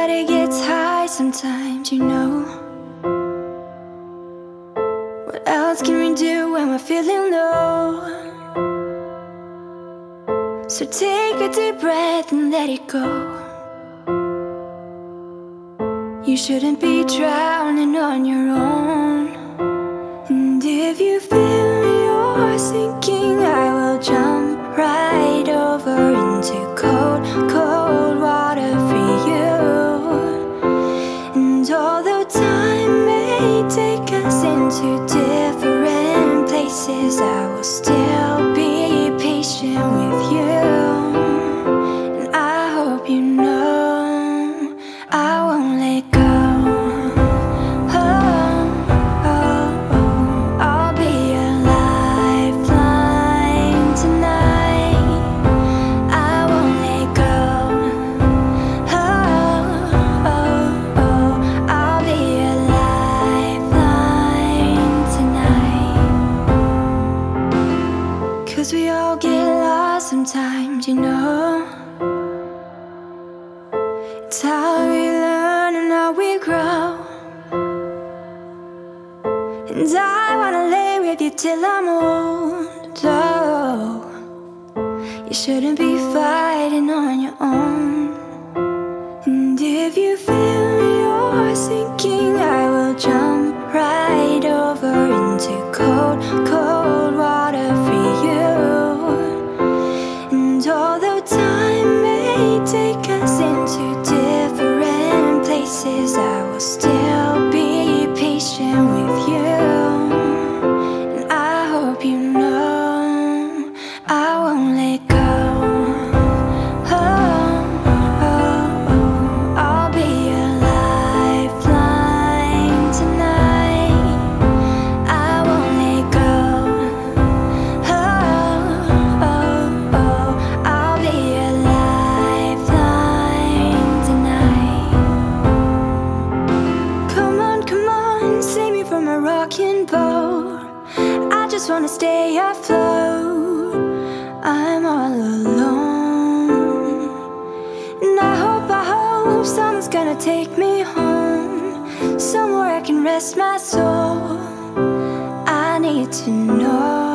but it gets high sometimes, you know. What else can we do when we're feeling low? So take a deep breath and let it go. You shouldn't be drowning on your own. And if you feel you're sinking, I will jump right over into cold, cold water for you. And although time may take us into different places, I will still be patient with you. And I hope you know I won't let go. Sometimes, you know, it's how we learn and how we grow. And I wanna lay with you till I'm old. Oh, you shouldn't be fighting on your own. And if you feel you're sinking, I will jump right over into cold, cold water for you. Although time may take us into different places, I will still be patient with you. And I hope you know I won't let go. I'll be a lifeline tonight. I won't let go. I just wanna stay afloat. I'm all alone, and I hope someone's gonna take me home, somewhere I can rest my soul. I need to know